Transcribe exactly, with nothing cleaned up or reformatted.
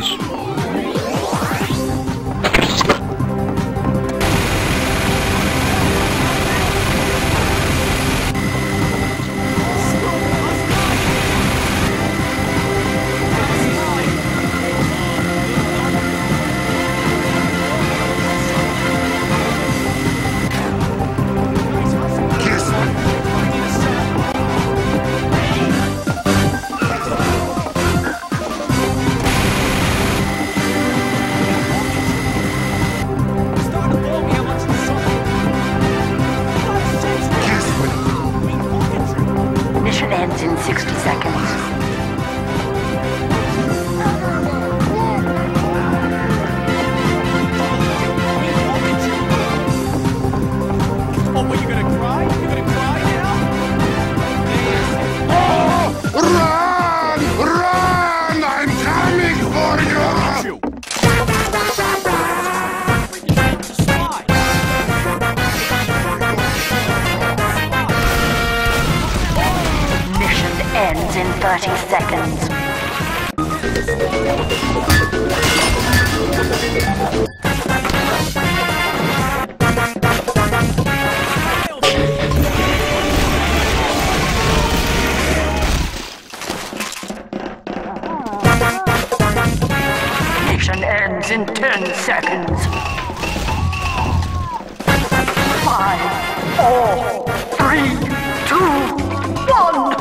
kiss more. Five, four, three, two, one.